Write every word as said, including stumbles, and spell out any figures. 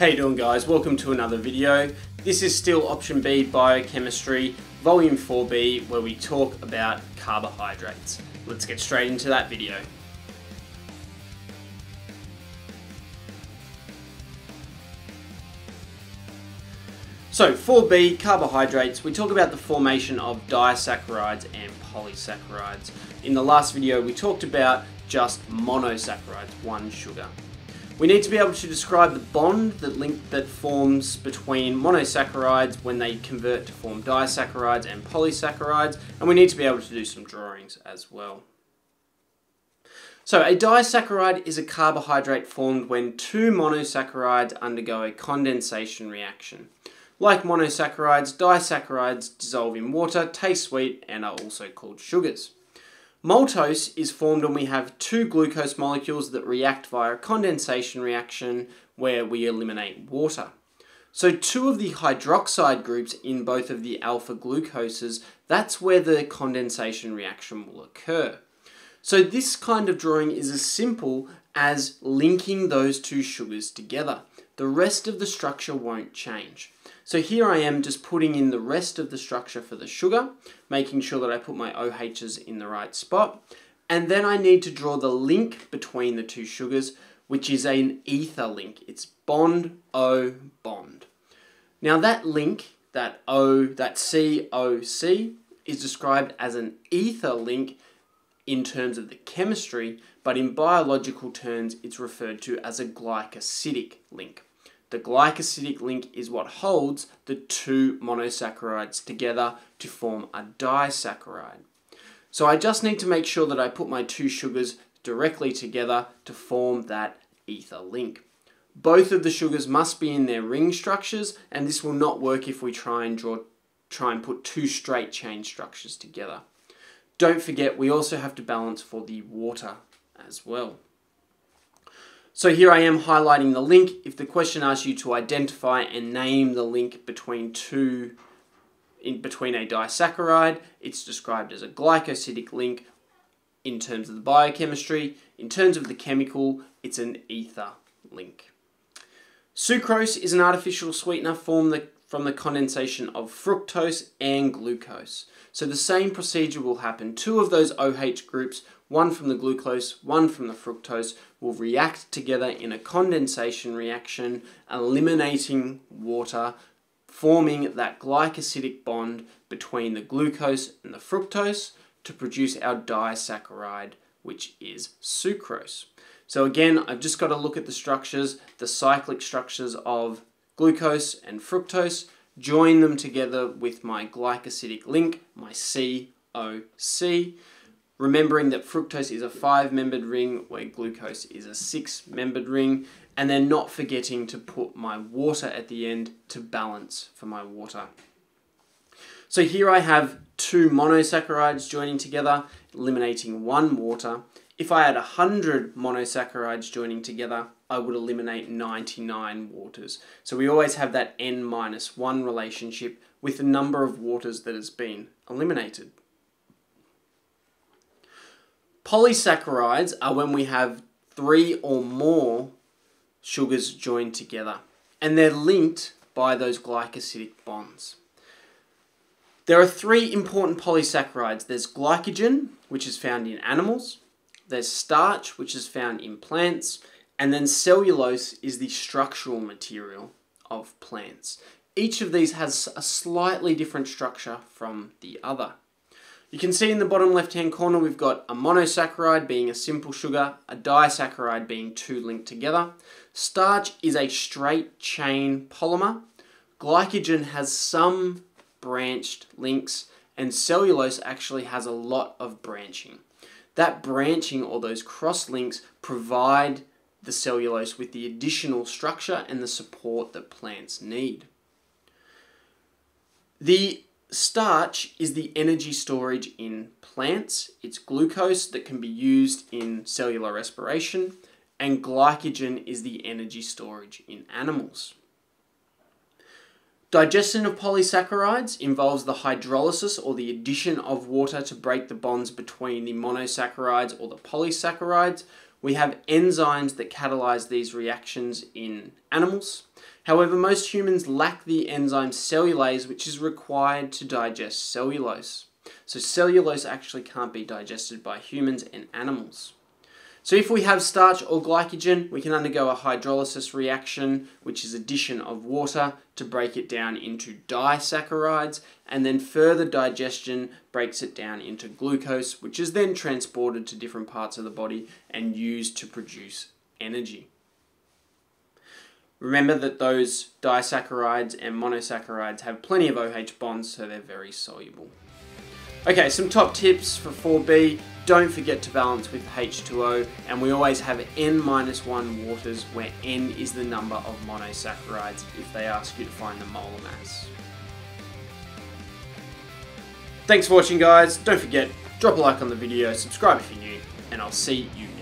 How you doing, guys? Welcome to another video. This is still Option B Biochemistry, Volume four B, where we talk about carbohydrates. Let's get straight into that video. So four B, carbohydrates, we talk about the formation of disaccharides and polysaccharides. In the last video, we talked about just monosaccharides, one sugar. We need to be able to describe the bond that link that forms between monosaccharides when they convert to form disaccharides and polysaccharides, and we need to be able to do some drawings as well. So a disaccharide is a carbohydrate formed when two monosaccharides undergo a condensation reaction. Like monosaccharides, disaccharides dissolve in water, taste sweet, and are also called sugars. Maltose is formed when we have two glucose molecules that react via a condensation reaction where we eliminate water. So two of the hydroxide groups in both of the alpha glucoses, that's where the condensation reaction will occur. So this kind of drawing is as simple as linking those two sugars together. The rest of the structure won't change. So here I am just putting in the rest of the structure for the sugar, making sure that I put my O H's in the right spot. And then I need to draw the link between the two sugars, which is an ether link. It's bond O bond. Now that link, that O, that C O C, is described as an ether link in terms of the chemistry, but in biological terms, it's referred to as a glycosidic link. The glycosidic link is what holds the two monosaccharides together to form a disaccharide. So I just need to make sure that I put my two sugars directly together to form that ether link. Both of the sugars must be in their ring structures, and this will not work if we try and draw, try and put two straight chain structures together. Don't forget, we also have to balance for the water as well. So here I am highlighting the link. If the question asks you to identify and name the link between two, in between a disaccharide, it's described as a glycosidic link in terms of the biochemistry. In terms of the chemical, it's an ether link. Sucrose is an artificial sweetener formed the from the condensation of fructose and glucose. So the same procedure will happen. Two of those O H groups, one from the glucose, one from the fructose, will react together in a condensation reaction, eliminating water, forming that glycosidic bond between the glucose and the fructose to produce our disaccharide, which is sucrose. So again, I've just got to look at the structures, the cyclic structures of glucose and fructose, join them together with my glycosidic link, my C O C, remembering that fructose is a five-membered ring where glucose is a six-membered ring, and then not forgetting to put my water at the end to balance for my water. So here I have two monosaccharides joining together, eliminating one water. If I had one hundred monosaccharides joining together, I would eliminate ninety-nine waters. So we always have that n minus one relationship with the number of waters that has been eliminated. Polysaccharides are when we have three or more sugars joined together, and they're linked by those glycosidic bonds. There are three important polysaccharides. There's glycogen, which is found in animals. There's starch, which is found in plants, and then cellulose is the structural material of plants. Each of these has a slightly different structure from the other. You can see in the bottom left-hand corner we've got a monosaccharide being a simple sugar, a disaccharide being two linked together. Starch is a straight chain polymer. Glycogen has some branched links, and cellulose actually has a lot of branching. That branching, or those cross links, provide the cellulose with the additional structure and the support that plants need. The starch is the energy storage in plants. It's glucose that can be used in cellular respiration, and glycogen is the energy storage in animals. Digestion of polysaccharides involves the hydrolysis, or the addition of water to break the bonds between the monosaccharides or the polysaccharides, We have enzymes that catalyze these reactions in animals. However, most humans lack the enzyme cellulase, which is required to digest cellulose. So cellulose actually can't be digested by humans and animals. So if we have starch or glycogen, we can undergo a hydrolysis reaction, which is addition of water to break it down into disaccharides, and then further digestion breaks it down into glucose, which is then transported to different parts of the body and used to produce energy. Remember that those disaccharides and monosaccharides have plenty of O H bonds, so they're very soluble. Okay, some top tips for four B, don't forget to balance with H two O, and we always have N minus one waters where N is the number of monosaccharides if they ask you to find the molar mass. Thanks for watching, guys. Don't forget, drop a like on the video, subscribe if you're new, and I'll see you next time.